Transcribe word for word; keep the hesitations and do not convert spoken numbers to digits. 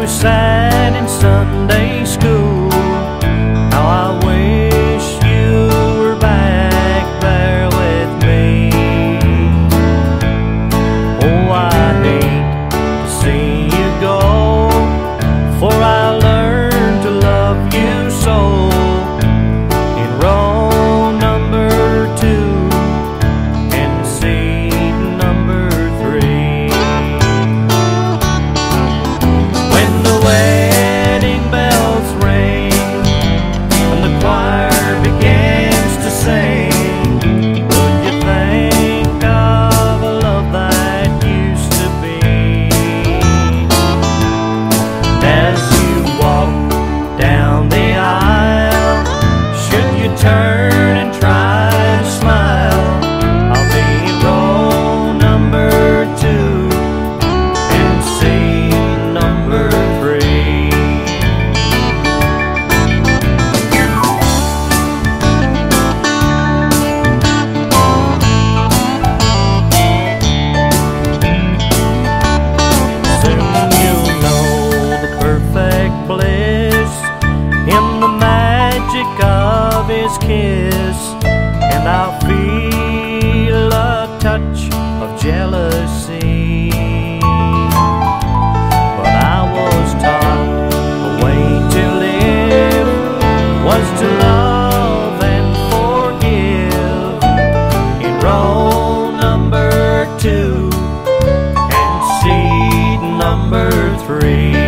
we sat in Sunday school. How I wish you were back there with me. Oh, I hate to see you go, for I learned to love you so. In row number two and seat number three. When the wedding bells rang and the choir begins to sing, would you think of a love that used to be? As you walk down the aisle, should you turn and try to smile? I'll be in row number two and seat number three. Soon you'll know the perfect bliss in the magic of his kiss, and I'll feel a touch of jealousy. But I was taught the way to live was to love and forgive. In row number two and seat number three.